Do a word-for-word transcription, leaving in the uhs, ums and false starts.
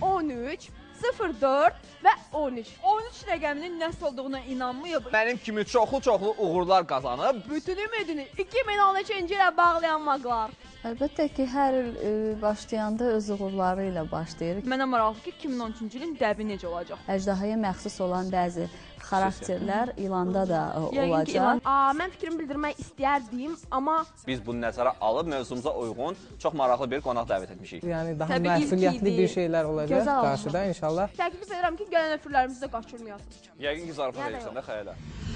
on üç, sıfır dörd və on üç. on üç rəqəminin nəsə olduğuna inanmayıb. Mənim kimi çoxlu-çoxlu uğurlar qazanıb. Bütün ümidini iki min on üçüncü ilə bağlayan maqlar. Əlbəttə ki, hər il başlayanda öz uğurları ilə başlayır. Mənə maraqlı ki, iki min on üçüncü ilin dəbi necə olacaq? Əjdahaya məxsus olan bəzi xarakterlər ilanda da olacaq. Mən fikrimi bildirmək istəyərdim, amma... Biz bunu nəzərə alıb mövzumuza uyğun çox maraqlı bir qonaq dəvət etmişik. Yəni, daha məsuliyyətli bir şeylər olacaq qarşıda, inşallah. Təklif edirəm ki, gələn öfürlərimizi də qaçırmayasınız. Yəqin ki, zarafat edirsən də xəyələ.